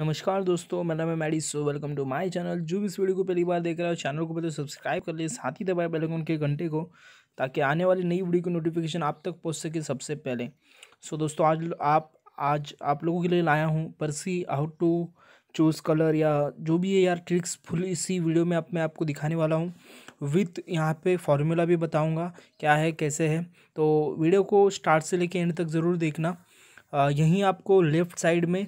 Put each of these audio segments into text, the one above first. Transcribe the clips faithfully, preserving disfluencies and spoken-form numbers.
नमस्कार दोस्तों, मेरा नाम है Maddy. So welcome to my channel. जो भी इस वीडियो को पहली बार देख रहा हो, चैनल को पहले सब्सक्राइब कर ले, साथ ही दबाए बेल आइकन के घंटे को, ताकि आने वाली नई वीडियो की नोटिफिकेशन आप तक पहुंच सके सबसे पहले। सो so, दोस्तों आज आप आज आप लोगों के लिए लाया हूँ पर्सी हाउ टू चूज़ कलर या जो भी है यार ट्रिक्स फुल इसी वीडियो में आप मैं आपको दिखाने वाला हूँ। विथ यहाँ पे फॉर्मूला भी बताऊँगा क्या है कैसे है, तो वीडियो को स्टार्ट से लेकर एंड तक ज़रूर देखना। यहीं आपको लेफ़्ट साइड में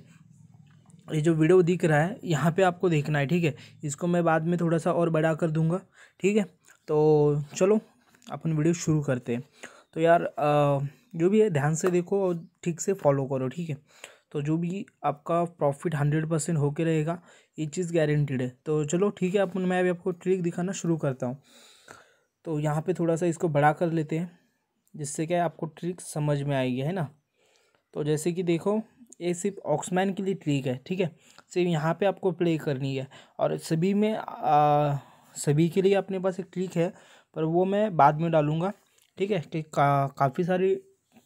ये जो वीडियो दिख रहा है यहाँ पे आपको देखना है, ठीक है। इसको मैं बाद में थोड़ा सा और बड़ा कर दूंगा, ठीक है। तो चलो अपन वीडियो शुरू करते हैं। तो यार जो भी है ध्यान से देखो और ठीक से फॉलो करो, ठीक है। तो जो भी आपका प्रॉफिट हंड्रेड परसेंट होके रहेगा, ये चीज़ गारंटीड है। तो चलो ठीक है, अपन मैं अभी आपको ट्रिक दिखाना शुरू करता हूँ। तो यहाँ पर थोड़ा सा इसको बड़ा कर लेते हैं, जिससे क्या आपको ट्रिक समझ में आएगी, है ना। तो जैसे कि देखो, ये सिर्फ ऑक्समैन के लिए ट्रिक है, ठीक है। सिर्फ यहाँ पे आपको प्ले करनी है, और सभी में आ, सभी के लिए अपने पास एक ट्रिक है, पर वो मैं बाद में डालूँगा, ठीक है। कि का, काफ़ी सारी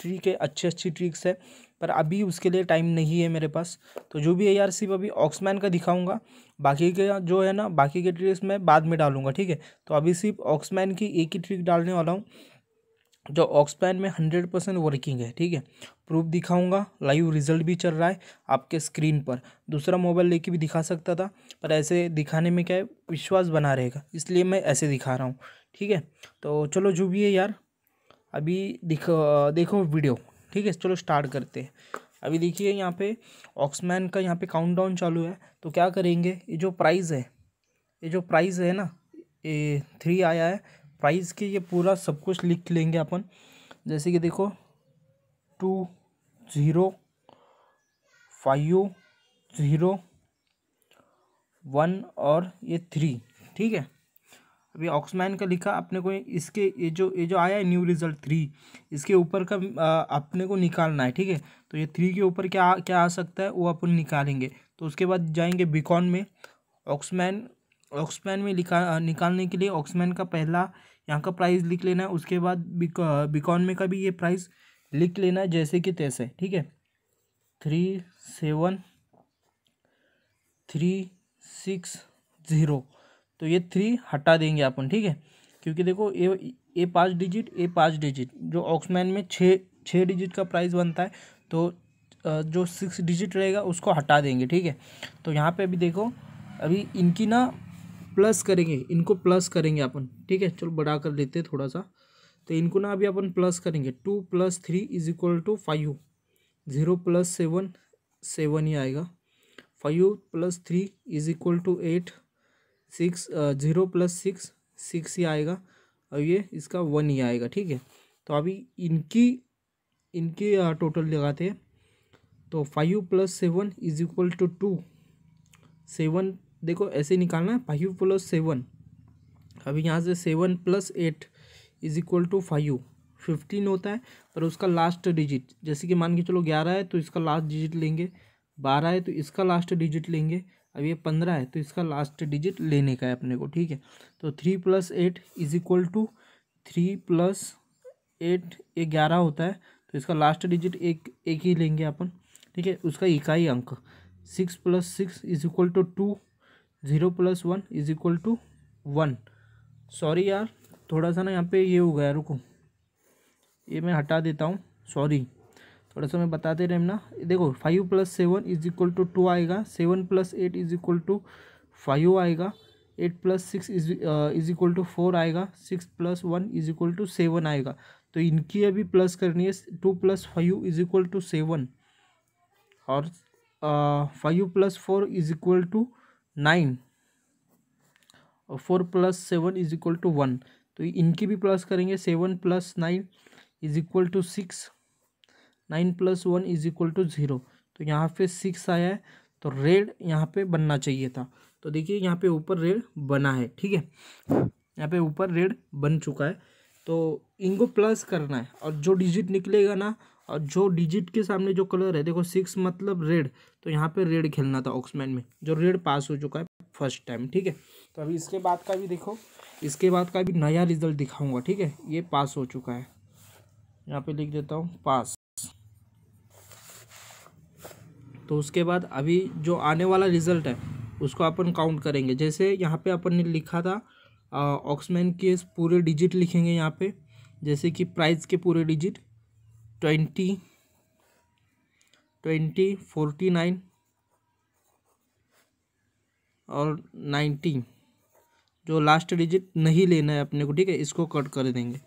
ट्रिक है, अच्छी अच्छी ट्रिक्स है, पर अभी उसके लिए टाइम नहीं है मेरे पास। तो जो भी है यार सिर्फ अभी ऑक्समैन का दिखाऊँगा, बाकी के जो है ना बाकी के ट्रिक्स मैं बाद में डालूँगा, ठीक है। तो अभी सिर्फ ऑक्समैन की एक ही ट्रिक डालने वाला हूँ, जो ऑक्समैन में हंड्रेड परसेंट वर्किंग है, ठीक है। प्रूफ दिखाऊंगा, लाइव रिजल्ट भी चल रहा है आपके स्क्रीन पर। दूसरा मोबाइल लेके भी दिखा सकता था, पर ऐसे दिखाने में क्या है विश्वास बना रहेगा, इसलिए मैं ऐसे दिखा रहा हूँ, ठीक है। तो चलो जो भी है यार अभी दिखा देखो वीडियो, ठीक है। चलो स्टार्ट करते हैं। अभी देखिए यहाँ पर ऑक्समैन का यहाँ पर काउंटडाउन चालू है। तो क्या करेंगे, ये जो प्राइस है ये जो प्राइस है ना, ये थ्री आया है प्राइस के, ये पूरा सब कुछ लिख लेंगे अपन। जैसे कि देखो two zero five zero one और ये थ्री, ठीक है। अभी ऑक्समैन का लिखा अपने को, इसके ये जो ये जो आया है न्यू रिजल्ट थ्री, इसके ऊपर का अपने को निकालना है, ठीक है। तो ये थ्री के ऊपर क्या क्या आ सकता है वो अपन निकालेंगे। तो उसके बाद जाएंगे बीकॉन में, ऑक्समैन ऑक्समैन में लिखा निकालने के लिए ऑक्समैन का पहला यहाँ का प्राइस लिख लेना है। उसके बाद बिकॉन में का भी ये प्राइस लिख लेना है, जैसे कि तैसे, ठीक है। Three seven three six zero, तो ये थ्री हटा देंगे अपन, ठीक है। क्योंकि देखो ये ये पाँच डिजिट ये पाँच डिजिट जो ऑक्समैन में छः छः डिजिट का प्राइस बनता है, तो जो सिक्स डिजिट रहेगा उसको हटा देंगे, ठीक है। तो यहाँ पर अभी देखो अभी इनकी ना प्लस करेंगे, इनको प्लस करेंगे अपन, ठीक है। चलो बड़ा कर लेते हैं थोड़ा सा। तो इनको ना अभी अपन प्लस करेंगे, two plus three is equal to five, zero plus seven seven ही आएगा, five plus three is equal to eight, six zero plus six six ही आएगा, और ये इसका वन ही आएगा, ठीक है। तो अभी इनकी इनकी टोटल लगाते हैं। तो five plus seven is equal to two, seven देखो ऐसे निकालना है, फाइव प्लस सेवन, अभी यहाँ से seven plus eight is equal to five, fifteen होता है पर उसका लास्ट डिजिट, जैसे कि मान के चलो ग्यारह है तो इसका लास्ट डिजिट लेंगे, बारह है तो इसका लास्ट डिजिट लेंगे, अब ये पंद्रह है तो इसका लास्ट डिजिट लेने का है अपने को, ठीक है। तो three plus eight is equal to, three plus eight ये ग्यारह होता है तो इसका लास्ट डिजिट एक एक ही लेंगे अपन, ठीक है। उसका इकाई अंक, six plus six is equal to two, zero plus one is equal to one. Sorry यार थोड़ा सा ना यहाँ पे ये हो गया, रुको ये मैं हटा देता हूँ, सॉरी थोड़ा सा मैं बताते रहे ना। देखो five plus seven is equal to two आएगा, seven plus eight is equal to five आएगा, eight plus six is is equal to four आएगा, six plus one is equal to seven आएगा। तो इनकी अभी प्लस करनी है, two plus five is equal to seven, और five plus four is equal to nine, और four plus seven is equal to one. तो इनकी भी प्लस करेंगे, seven plus nine is equal to six, nine plus one is equal to zero. तो यहाँ पे six आया है तो रेड यहाँ पे बनना चाहिए था। तो देखिए यहाँ पे ऊपर रेड बना है, ठीक है, यहाँ पे ऊपर रेड बन चुका है। तो इनको प्लस करना है, और जो डिजिट निकलेगा ना, और जो डिजिट के सामने जो कलर है, देखो सिक्स मतलब रेड, तो यहाँ पे रेड खेलना था ऑक्समैन में, जो रेड पास हो चुका है फर्स्ट टाइम, ठीक है। तो अभी इसके बाद का भी देखो, इसके बाद का भी नया रिजल्ट दिखाऊंगा, ठीक है। ये पास हो चुका है, यहाँ पे लिख देता हूँ पास, तो उसके बाद अभी जो आने वाला रिजल्ट है उसको अपन काउंट करेंगे। जैसे यहाँ पे अपन ने लिखा था ऑक्समैन के पूरे डिजिट लिखेंगे यहाँ पे, जैसे कि प्राइस के पूरे digit twenty twenty forty nine और नाइन्टी, जो लास्ट डिजिट नहीं लेना है अपने को, ठीक है, इसको कट कर देंगे।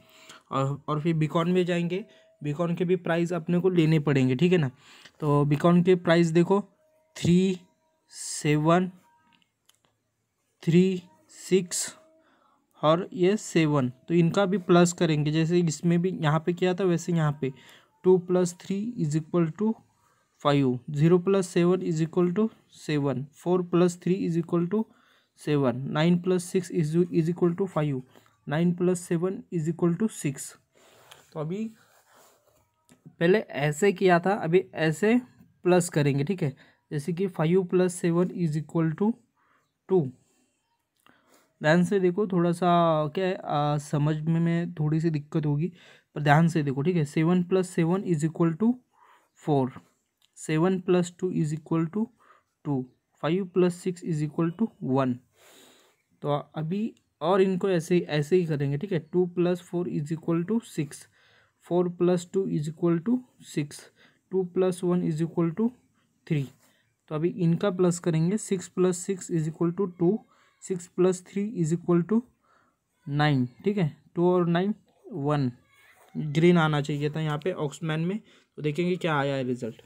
और और फिर बीकॉन में जाएंगे, बीकॉन के भी प्राइस अपने को लेने पड़ेंगे, ठीक है ना। तो बीकॉन के प्राइस देखो थ्री सेवन थ्री सिक्स और ये सेवन, तो इनका भी प्लस करेंगे। जैसे इसमें भी यहाँ पे किया था वैसे यहाँ पे two plus three is equal to five, zero plus seven is equal to seven, four plus three is equal to seven, nine plus six is is equal to five, nine plus seven is equal to six. तो अभी पहले ऐसे किया था, अभी ऐसे plus करेंगे, ठीक है। जैसे कि five plus seven is equal to two. ध्यान से देखो, थोड़ा सा क्या है आ, समझ में में थोड़ी सी दिक्कत होगी, पर ध्यान से देखो, ठीक है। Seven plus seven is equal to four, seven plus two is equal to two, five plus six is equal to one. तो अभी और इनको ऐसे ऐसे ही करेंगे, ठीक है। Two plus four is equal to six, four plus two is equal to six, two plus one is equal to three. तो अभी इनका प्लस करेंगे, six plus six is equal to two, six plus three is equal to nine, ठीक है। To और nine one, green आना चाहिए था यहाँ पे ऑक्समैन में। तो देखेंगे क्या आया है रिजल्ट।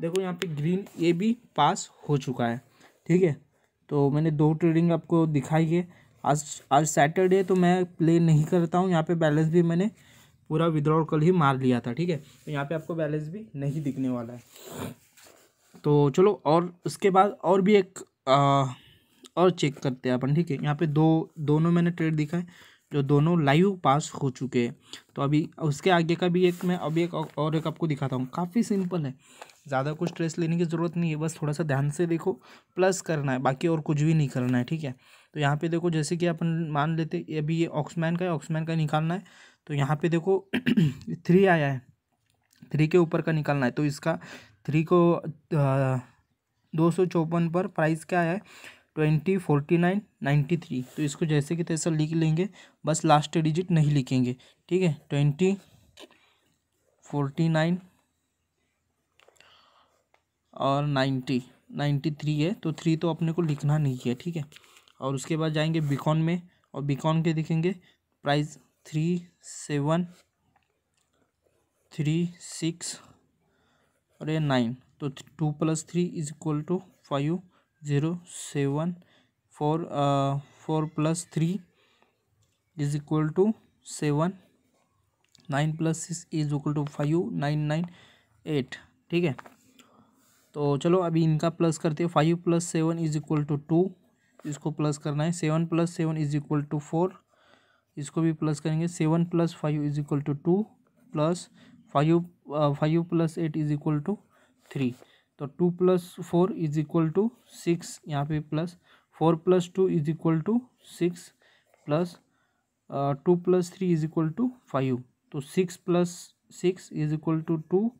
देखो यहाँ पे ग्रीन ये भी पास हो चुका है, ठीक है। तो मैंने दो ट्रेडिंग आपको दिखाई है। आज आज सैटरडे तो मैं प्ले नहीं करता हूँ, यहाँ पे बैलेंस भी मैंने पूरा विदड्रॉल कल ही मार लिया था, ठीक है। तो यहाँ पे आपको बैलेंस भी नहीं दिखने वाला है। तो चलो, और उसके बाद और भी एक आ, और चेक करते हैं अपन, ठीक है। यहाँ पे दो दोनों मैंने ट्रेड दिखाए जो दोनों लाइव पास हो चुके हैं। तो अभी उसके आगे का भी एक मैं अभी एक और एक आपको दिखाता हूँ। काफ़ी सिंपल है, ज़्यादा कुछ स्ट्रेस लेने की ज़रूरत नहीं है, बस थोड़ा सा ध्यान से देखो, प्लस करना है, बाकी और कुछ भी नहीं करना है, ठीक है। तो यहाँ पे देखो, जैसे कि अपन मान लेते अभी ये ऑक्समैन का है, ऑक्समैन का निकालना है। तो यहाँ पे देखो थ्री आया है, थ्री के ऊपर का निकालना है। तो इसका थ्री को दो सौ चौपन पर प्राइस क्या है, twenty forty nine ninety three. तो इसको जैसे कि तैसा लिख लेंगे, बस लास्ट डिजिट नहीं लिखेंगे, ठीक है। ट्वेंटी फोर्टी नाइन और नाइन्टी नाइन्टी थ्री है, तो थ्री तो अपने को लिखना नहीं है, ठीक है। और उसके बाद जाएंगे बीकॉन में, और बीकॉन के देखेंगे price three seven three six और ये नाइन। तो two plus three is equal to five, zero seven, four four plus three is equal to seven, nine plus six is equal to five, nine nine eight, ठीक है। तो चलो अभी इनका plus करते हैं। Five plus seven is equal to two, इसको plus करना है। Seven plus seven is equal to four, इसको भी प्लस करेंगे। Seven plus five is equal to two plus five five plus eight is equal to three. तो two plus four is equal to six, यहाँ पे plus four plus two is equal to six plus two plus three is equal to five. तो six plus six is equal to two,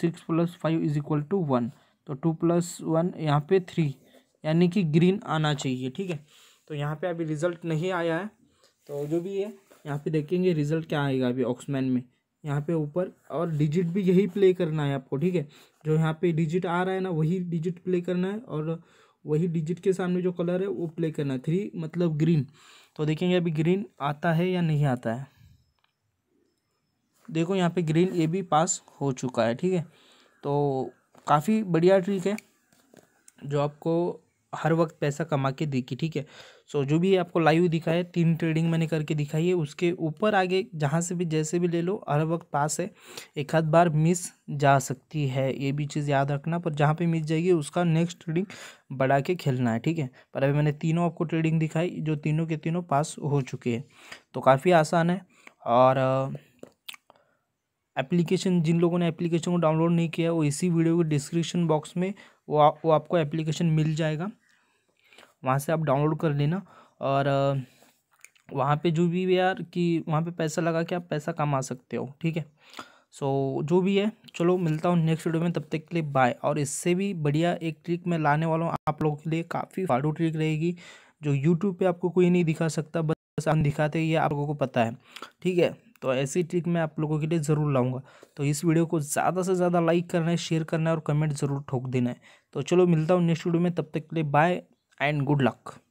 six plus five is equal to one. तो two plus one यहाँ पे three, यानी कि green आना चाहिए, ठीक है। तो यहाँ पे अभी रिजल्ट नहीं आया है, तो जो भी है यहाँ पे देखेंगे रिजल्ट क्या आएगा अभी ऑक्समैन में। यहाँ पे ऊपर और डिजिट भी यही प्ले करना है आपको, ठीक है। जो यहाँ पे डिजिट आ रहा है ना, वही डिजिट प्ले करना है, और वही डिजिट के सामने जो कलर है वो प्ले करना है। थ्री मतलब ग्रीन। तो देखेंगे अभी ग्रीन आता है या नहीं आता है। देखो यहाँ पे ग्रीन ये भी पास हो चुका है, ठीक है। तो काफ़ी बढ़िया ट्रिक है जो आपको हर वक्त पैसा कमा के देगी, ठीक है। सो जो भी आपको लाइव दिखा है, तीन ट्रेडिंग मैंने करके दिखाई है, उसके ऊपर आगे जहाँ से भी जैसे भी ले लो, हर वक्त पास है। एक आध बार मिस जा सकती है, ये भी चीज़ याद रखना, पर जहाँ पे मिस जाएगी उसका नेक्स्ट ट्रेडिंग बढ़ा के खेलना है, ठीक है। पर अभी मैंने तीनों आपको ट्रेडिंग दिखाई जो तीनों के तीनों पास हो चुके हैं। तो काफ़ी आसान है। और एप्लीकेशन, जिन लोगों ने एप्लीकेशन को डाउनलोड नहीं किया, वो इसी वीडियो के डिस्क्रिप्शन बॉक्स में वो आ, वो आपको एप्लीकेशन मिल जाएगा, वहाँ से आप डाउनलोड कर लेना। और वहाँ पे जो भी यार कि वहाँ पे पैसा लगा के आप पैसा कमा सकते हो, ठीक है। सो जो भी है, चलो मिलता हूँ नेक्स्ट वीडियो में, तब तक के लिए बाय। और इससे भी बढ़िया एक ट्रिक मैं लाने वाला हूँ आप लोगों के लिए, काफ़ी फाड़ू ट्रिक रहेगी जो यूट्यूब पे आपको कोई नहीं दिखा सकता, बस हम दिखाते ये आप लोगों को पता है, ठीक है। तो ऐसी ट्रिक मैं आप लोगों के लिए ज़रूर लाऊंगा। तो इस वीडियो को ज़्यादा से ज़्यादा लाइक करना है, शेयर करना है और कमेंट ज़रूर ठोक देना है। तो चलो मिलता हूँ नेक्स्ट वीडियो में, तब तक के लिए बाय एंड गुड लक।